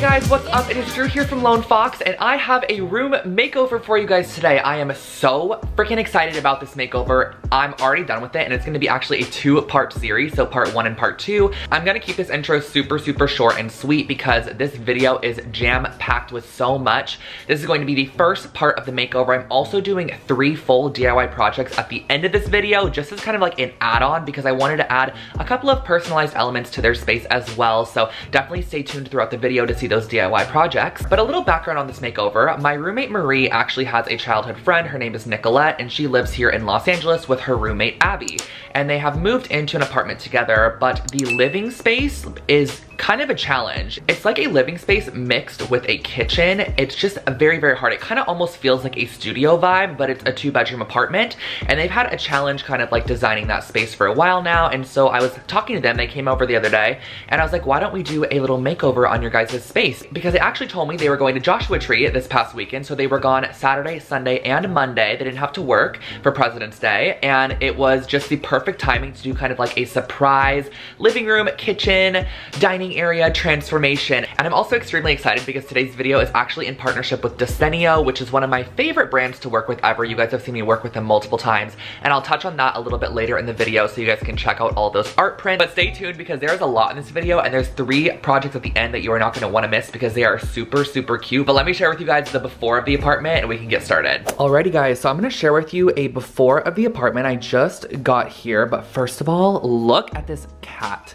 Hey guys, what's up? It is Drew here from Lone Fox, and I have a room makeover for you guys today. I am so freaking excited about this makeover. I'm already done with it, and it's gonna be actually a two-part series, so part one and part two. I'm gonna keep this intro super short and sweet because this video is jam-packed with so much. This is going to be the first part of the makeover. I'm also doing three full DIY projects at the end of this video, just as kind of like an add-on because I wanted to add a couple of personalized elements to their space as well, so definitely stay tuned throughout the video to see those DIY projects. But a little background on this makeover. My roommate Marie actually has a childhood friend. Her name is Nicolette, and she lives here in Los Angeles with her roommate Abby, and they have moved into an apartment together, but the living space is kind of a challenge. It's like a living space mixed with a kitchen. It's just very hard. It kind of almost feels like a studio vibe, but it's a two-bedroom apartment, and they've had a challenge kind of like designing that space for a while now. And so I was talking to them, they came over the other day, and I was like, why don't we do a little makeover on your guys' space? Because they actually told me they were going to Joshua Tree this past weekend, so they were gone Saturday, Sunday, and Monday. They didn't have to work for President's Day, and it was just the perfect timing to do kind of like a surprise living room, kitchen, dining area transformation. And I'm also extremely excited because today's video is actually in partnership with Desenio, which is one of my favorite brands to work with ever. You guys have seen me work with them multiple times, and I'll touch on that a little bit later in the video so you guys can check out all those art prints. But stay tuned because there's a lot in this video, and there's three projects at the end that you are not going to want to miss because they are super cute. But let me share with you guys the before of the apartment and we can get started. Alrighty guys, so I'm going to share with you a before of the apartment. I just got here, but first of all, look at this cat.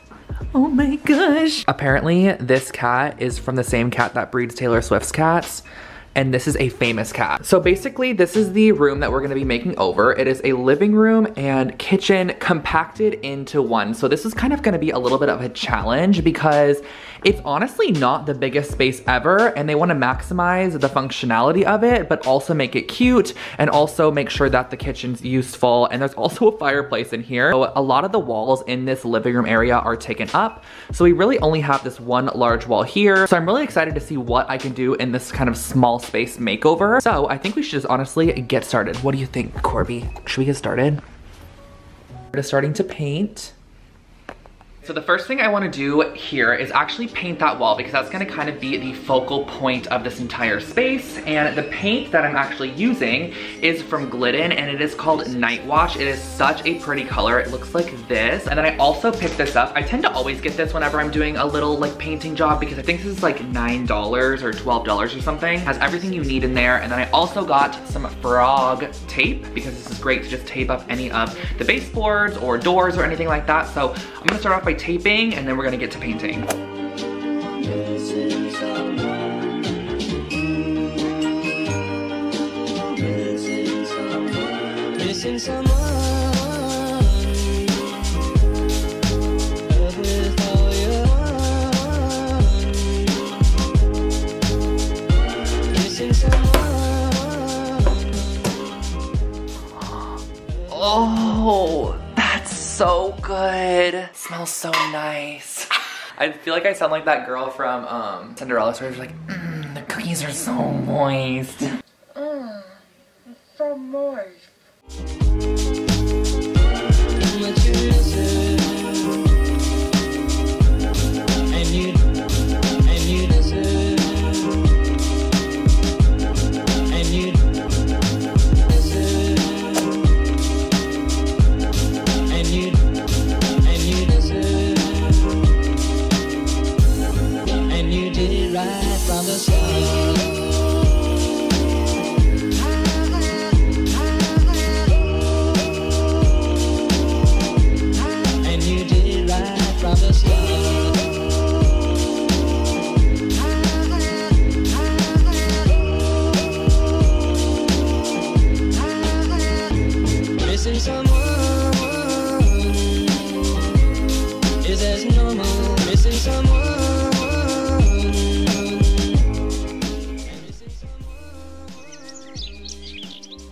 Oh my gosh. Apparently this cat is from the same cat that breeds Taylor Swift's cats, and this is a famous cat. So basically this is the room that we're gonna be making over. It is a living room and kitchen compacted into one. So this is kind of gonna be a little bit of a challenge because it's honestly not the biggest space ever, and they wanna maximize the functionality of it, but also make it cute and also make sure that the kitchen's useful. And there's also a fireplace in here. So a lot of the walls in this living room area are taken up, so we really only have this one large wall here. So I'm really excited to see what I can do in this kind of small space makeover. So I think we should just honestly get started. What do you think, Corby? Should we get started? We're just starting to paint. So the first thing I want to do here is actually paint that wall because that's going to kind of be the focal point of this entire space. And the paint that I'm actually using is from Glidden, and it is called Nightwatch. It is such a pretty color. It looks like this. And then I also picked this up. I tend to always get this whenever I'm doing a little like painting job because I think this is like $9 or $12 or something. It has everything you need in there. And then I also got some frog tape because this is great to just tape up any of the baseboards or doors or anything like that. So I'm going to start off by taping, and then we're gonna get to painting. Oh, that's so good. Smells so nice. I feel like I sound like that girl from Cinderella, where she's like, the cookies are so moist. So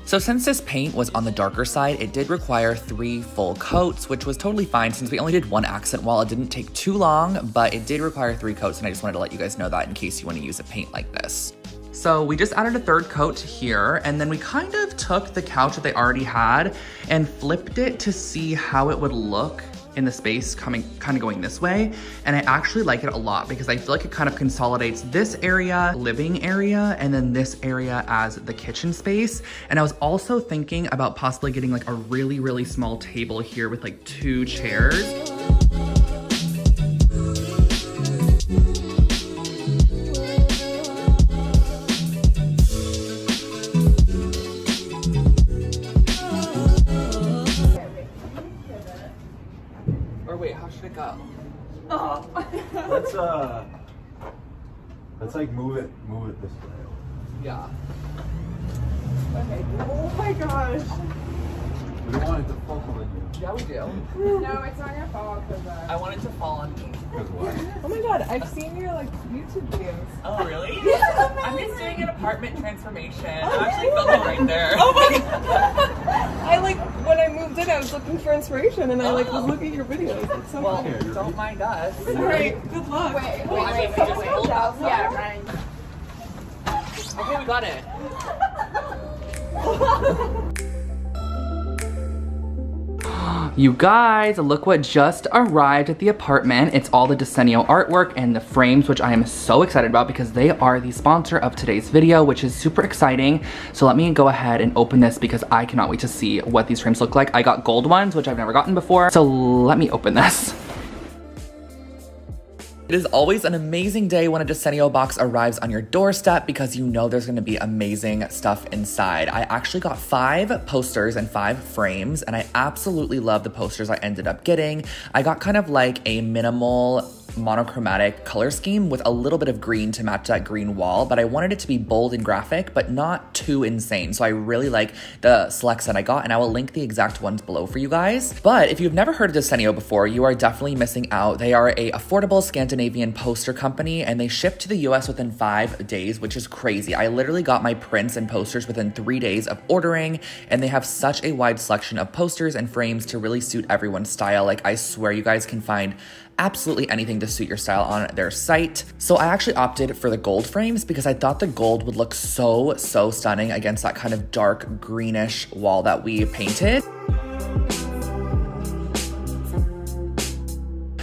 So since this paint was on the darker side, it did require three full coats, which was totally fine since we only did one accent wall. It didn't take too long, but it did require three coats, and I just wanted to let you guys know that in case you want to use a paint like this. So we just added a third coat to here, and then we kind of took the couch that they already had and flipped it to see how it would look in the space coming, kind of going this way. And I actually like it a lot because I feel like it kind of consolidates this area, living area, and then this area as the kitchen space. And I was also thinking about possibly getting like a really, really small table here with like 2 chairs. Let's like move it this way. Yeah. Okay. Oh my gosh. We don't want it to fall on you. Yeah, we do. No, it's not gonna fall because I want it to fall on me. Because what? Oh my god, I've seen your like YouTube videos. Oh really? Yeah, I'm just doing an apartment transformation. I'm actually filming right there. Oh my god. I like when I moved in, I was looking for inspiration, and I like was looking at your videos. It's so well, funny. Don't mind us. Great. Good luck. Wait. Just hold up. Yeah, right. Okay, we got it. You guys, look what just arrived at the apartment. It's all the Desenio artwork and the frames, which I am so excited about because they are the sponsor of today's video, which is super exciting. So let me go ahead and open this because I cannot wait to see what these frames look like. I got gold ones, which I've never gotten before. So let me open this. It is always an amazing day when a Desenio box arrives on your doorstep because you know there's going to be amazing stuff inside. I actually got 5 posters and 5 frames, and I absolutely love the posters I ended up getting. I got kind of like a minimal monochromatic color scheme with a little bit of green to match that green wall, but I wanted it to be bold and graphic, but not too insane. So I really like the selects that I got, and I will link the exact ones below for you guys. But if you've never heard of Desenio before, you are definitely missing out. They are an affordable Scandinavian poster company, and they ship to the US within 5 days, which is crazy. I literally got my prints and posters within 3 days of ordering, and they have such a wide selection of posters and frames to really suit everyone's style. Like, I swear you guys can find absolutely anything to suit your style on their site. So I actually opted for the gold frames because I thought the gold would look so stunning against that kind of dark greenish wall that we painted.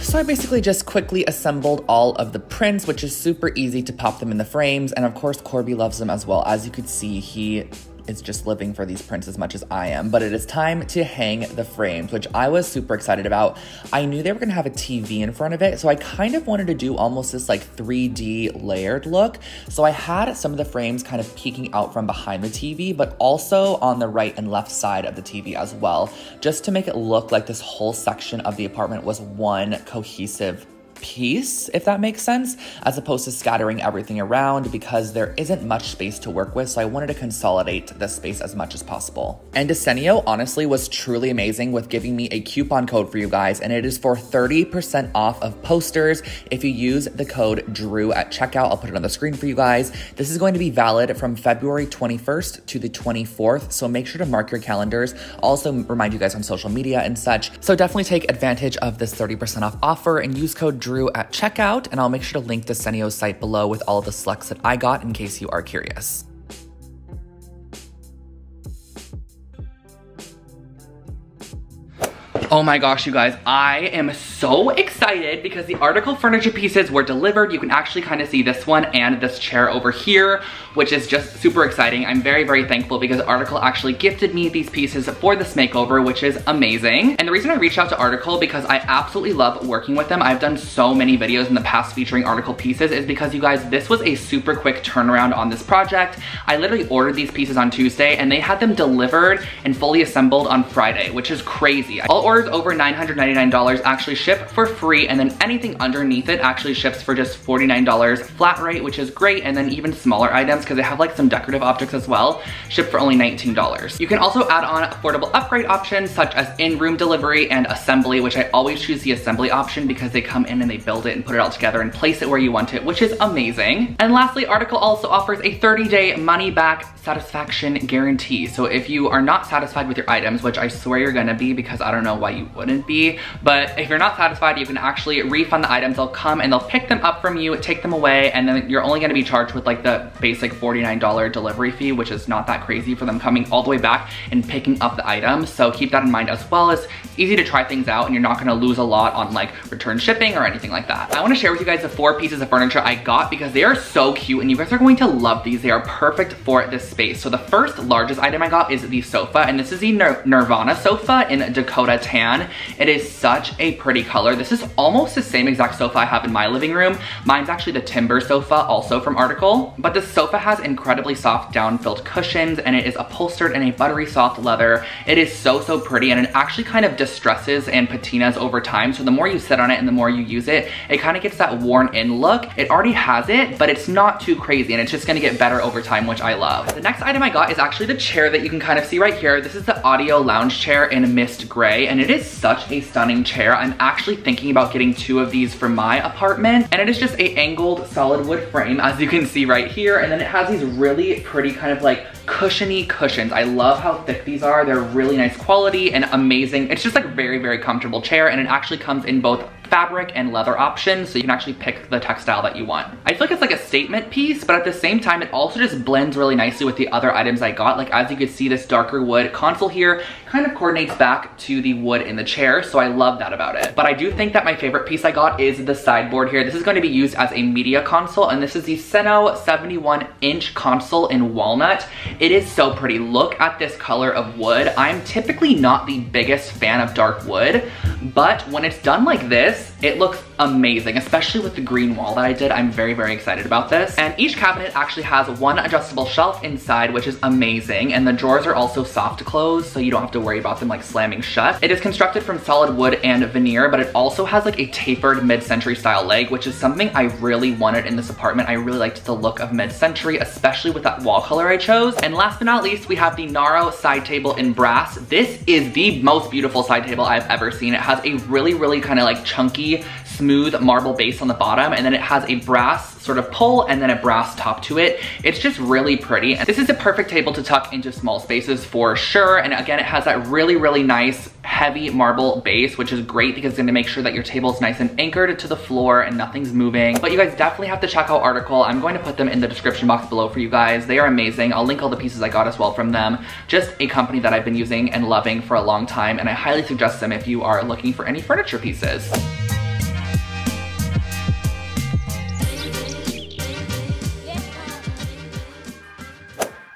So I basically just quickly assembled all of the prints, which is super easy to pop them in the frames. And of course, Corby loves them as well. As you could see, he is just living for these prints as much as I am, but it is time to hang the frames, which I was super excited about. I knew they were gonna have a TV in front of it, so I kind of wanted to do almost this like 3D layered look. So I had some of the frames kind of peeking out from behind the TV, but also on the right and left side of the TV as well, just to make it look like this whole section of the apartment was one cohesive piece, if that makes sense, as opposed to scattering everything around because there isn't much space to work with. So I wanted to consolidate the space as much as possible. And Desenio honestly was truly amazing with giving me a coupon code for you guys, and it is for 30% off of posters if you use the code DREW at checkout. I'll put it on the screen for you guys. This is going to be valid from February 21st to the 24th, so make sure to mark your calendars. Also remind you guys on social media and such. So definitely take advantage of this 30% off offer and use code DREW at checkout, and I'll make sure to link the Desenio's site below with all the selects that I got in case you are curious. Oh my gosh, you guys, I am so excited because the Article furniture pieces were delivered. You can actually kind of see this one and this chair over here, which is just super exciting. I'm very, very thankful because Article actually gifted me these pieces for this makeover, which is amazing. And the reason I reached out to Article, because I absolutely love working with them, I've done so many videos in the past featuring Article pieces, is because you guys, this was a super quick turnaround on this project. I literally ordered these pieces on Tuesday and they had them delivered and fully assembled on Friday, which is crazy. All orders over $999 actually ship for free, and then anything underneath it actually ships for just $49 flat rate, which is great. And then even smaller items, because they have like some decorative objects as well, ship for only $19. You can also add on affordable upgrade options such as in-room delivery and assembly, which I always choose the assembly option because they come in and they build it and put it all together and place it where you want it, which is amazing. And lastly, Article also offers a 30-day money back satisfaction guarantee. So if you are not satisfied with your items, which I swear you're gonna be because I don't know why you wouldn't be, but if you're not satisfied, you can actually refund the items. They'll come and they'll pick them up from you, take them away, and then you're only gonna be charged with like the basic $49 delivery fee, which is not that crazy for them coming all the way back and picking up the items. So keep that in mind as well. It's easy to try things out and you're not gonna lose a lot on like return shipping or anything like that. I wanna share with you guys the 4 pieces of furniture I got because they are so cute and you guys are going to love these. They are perfect for this space. So the first largest item I got is the sofa, and this is the Nirvana sofa in Dakota Tan. It is such a pretty color. This is almost the same exact sofa I have in my living room. Mine's actually the timber sofa, also from Article, but this sofa has incredibly soft down-filled cushions and it is upholstered in a buttery soft leather. It is so pretty, and it actually kind of distresses and patinas over time, so the more you sit on it and the more you use it, it kind of gets that worn-in look. It already has it, but it's not too crazy, and it's just gonna get better over time, which I love. The next item I got is actually the chair that you can kind of see right here. This is the Otio lounge chair in Mist Gray, and it is such a stunning chair. I'm actually thinking about getting 2 of these for my apartment, and it is just a angled solid wood frame, as you can see right here, and then it has these really pretty kind of like cushiony cushions. I love how thick these are. They're really nice quality and amazing. It's just like very comfortable chair, and it actually comes in both fabric and leather options, so you can actually pick the textile that you want. I feel like it's like a statement piece, but at the same time it also just blends really nicely with the other items I got. Like as you can see, this darker wood console here kind of coordinates back to the wood in the chair, so I love that about it. But I do think that my favorite piece I got is the sideboard here. This is going to be used as a media console, and this is the Seno 71-inch console in Walnut. It is so pretty. Look at this color of wood. I'm typically not the biggest fan of dark wood, but when it's done like this, it looks amazing, especially with the green wall that I did. I'm very excited about this. And each cabinet actually has one adjustable shelf inside, which is amazing. And the drawers are also soft close, so you don't have to worry about them like slamming shut. It is constructed from solid wood and veneer, but it also has like a tapered mid-century style leg, which is something I really wanted in this apartment. I really liked the look of mid-century, especially with that wall color I chose. And last but not least, we have the Narro side table in Brass. This is the most beautiful side table I've ever seen. It has a really kind of like chunky, smooth marble base on the bottom, and then it has a brass sort of pull and then a brass top to it. It's just really pretty. This is a perfect table to tuck into small spaces for sure. And again, it has that really nice heavy marble base, which is great because it's gonna make sure that your table is nice and anchored to the floor and nothing's moving. But you guys definitely have to check out Article. I'm going to put them in the description box below for you guys. They are amazing. I'll link all the pieces I got as well from them. Just a company that I've been using and loving for a long time, and I highly suggest them if you are looking for any furniture pieces.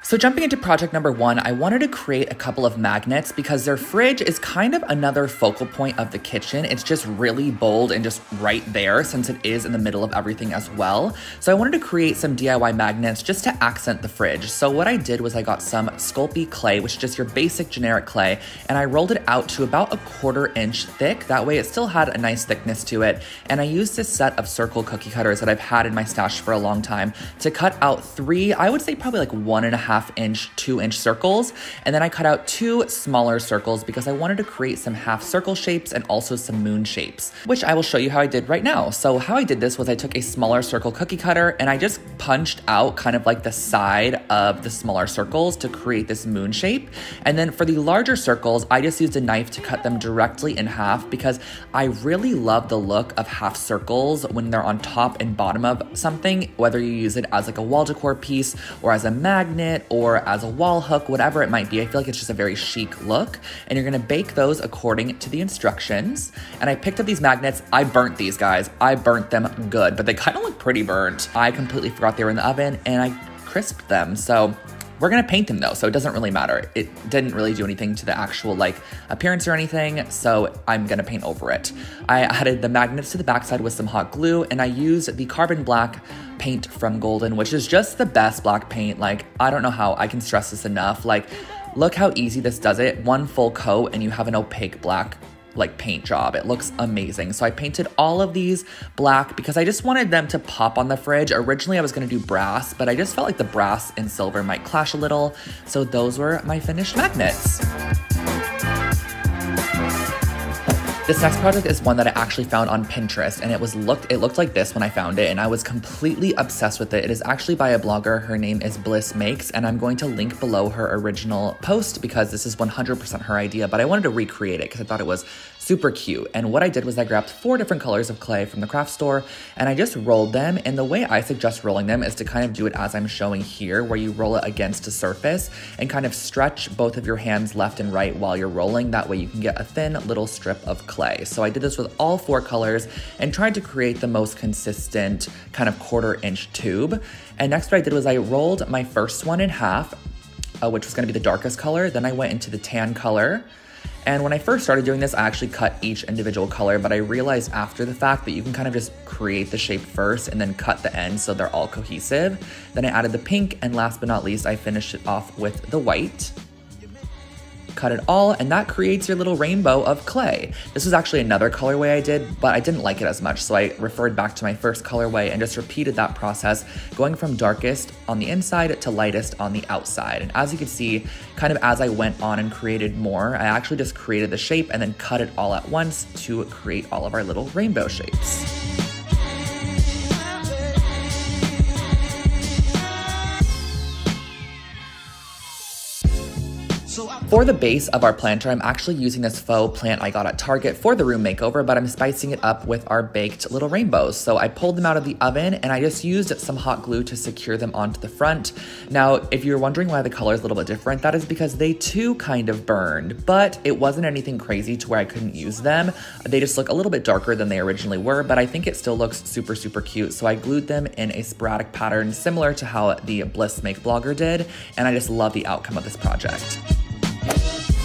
So jumping into project number 1, I wanted to create a couple of magnets because their fridge is kind of another focal point of the kitchen. It's just really bold and just right there since it is in the middle of everything as well. So I wanted to create some DIY magnets just to accent the fridge. So what I did was I got some Sculpey clay, which is just your basic generic clay, and I rolled it out to about a 1/4 inch thick. That way it still had a nice thickness to it. And I used this set of circle cookie cutters that I've had in my stash for a long time to cut out 3, I would say probably like 1.5-inch, 2-inch circles, and then I cut out 2 smaller circles because I wanted to create some half circle shapes and also some moon shapes, which I will show you how I did right now. So how I did this was I took a smaller circle cookie cutter and I just punched out kind of like the side of the smaller circles to create this moon shape. And then for the larger circles, I just used a knife to cut them directly in half because I really love the look of half circles when they're on top and bottom of something, whether you use it as like a wall decor piece or as a magnet or as a wall hook, whatever it might be. I feel like it's just a very chic look, and you're gonna bake those according to the instructions. And I picked up these magnets. I burnt these guys. I burnt them good, but they kind of look pretty burnt. I completely forgot they were in the oven and I crisped them. So we're gonna paint them though, so it doesn't really matter. It didn't really do anything to the actual like appearance or anything, so I'm gonna paint over it. I added the magnets to the backside with some hot glue, and I used the carbon black paint from Golden, which is just the best black paint. Like, I don't know how I can stress this enough. Like, look how easy this does it. One full coat and you have an opaque black like paint job. It looks amazing. So I painted all of these black because I just wanted them to pop on the fridge. Originally I was gonna do brass, but I just felt like the brass and silver might clash a little. So those were my finished magnets. This next project is one that I actually found on Pinterest, and it looked like this when I found it, and I was completely obsessed with it. It is actually by a blogger. Her name is Bliss Makes, and I'm going to link below her original post because this is 100% her idea, but I wanted to recreate it because I thought it was super cute. And what I did was I grabbed 4 different colors of clay from the craft store and I just rolled them. And the way I suggest rolling them is to kind of do it as I'm showing here, where you roll it against a surface and kind of stretch both of your hands left and right while you're rolling. That way you can get a thin little strip of clay. So I did this with all 4 colors and tried to create the most consistent kind of 1/4 inch tube. And next what I did was I rolled my first one in half, which was gonna be the darkest color. Then I went into the tan color. And when I first started doing this, I actually cut each individual color, but I realized after the fact that you can kind of just create the shape first and then cut the ends so they're all cohesive. Then I added the pink, and last but not least, I finished it off with the white. Cut it all, and that creates your little rainbow of clay. This was actually another colorway I did, but I didn't like it as much, so I referred back to my first colorway and just repeated that process, going from darkest on the inside to lightest on the outside. And as you can see, kind of as I went on and created more, I actually just created the shape and then cut it all at once to create all of our little rainbow shapes. For the base of our planter, I'm actually using this faux plant I got at Target for the room makeover, but I'm spicing it up with our baked little rainbows. So I pulled them out of the oven and I just used some hot glue to secure them onto the front. Now, if you're wondering why the color is a little bit different, that is because they too kind of burned, but it wasn't anything crazy to where I couldn't use them. They just look a little bit darker than they originally were, but I think it still looks super, super cute. So I glued them in a sporadic pattern similar to how the Bliss Make blogger did. And I just love the outcome of this project.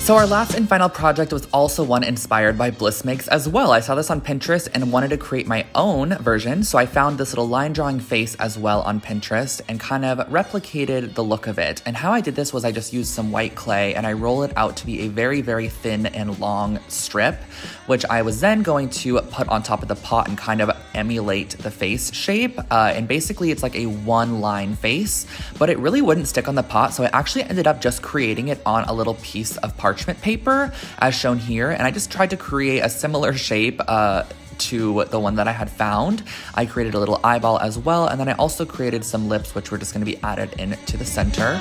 So our last and final project was also one inspired by Bliss Makes as well. I saw this on Pinterest and wanted to create my own version. So I found this little line drawing face as well on Pinterest and kind of replicated the look of it. And how I did this was I just used some white clay and I roll it out to be a very, very thin and long strip, which I was then going to put on top of the pot and kind of emulate the face shape. And basically it's like a one line face, but it really wouldn't stick on the pot. So I actually ended up just creating it on a little piece of parchment paper as shown here, and I just tried to create a similar shape to the one that I had found. I created a little eyeball as well, and then I also created some lips which were just going to be added into the center.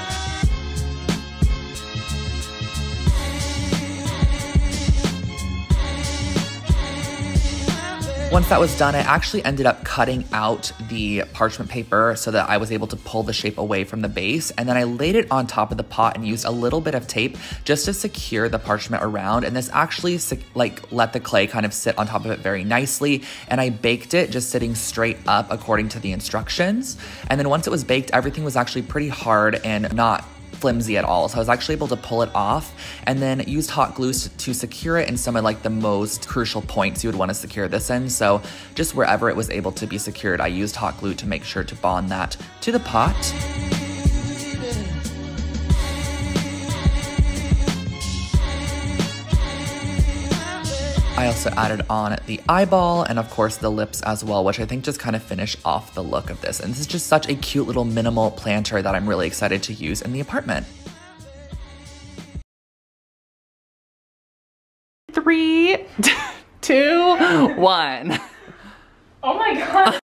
Once that was done, I actually ended up cutting out the parchment paper so that I was able to pull the shape away from the base. And then I laid it on top of the pot and used a little bit of tape just to secure the parchment around. And this actually like let the clay kind of sit on top of it very nicely. And I baked it just sitting straight up according to the instructions. And then once it was baked, everything was actually pretty hard and not flimsy at all. So I was actually able to pull it off and then used hot glue to secure it in some of like the most crucial points you would want to secure this in. So just wherever it was able to be secured, I used hot glue to make sure to bond that to the pot. I also added on the eyeball and of course the lips as well, which I think just kind of finish off the look of this. And this is just such a cute little minimal planter that I'm really excited to use in the apartment. 3, 2, 1. Oh my God.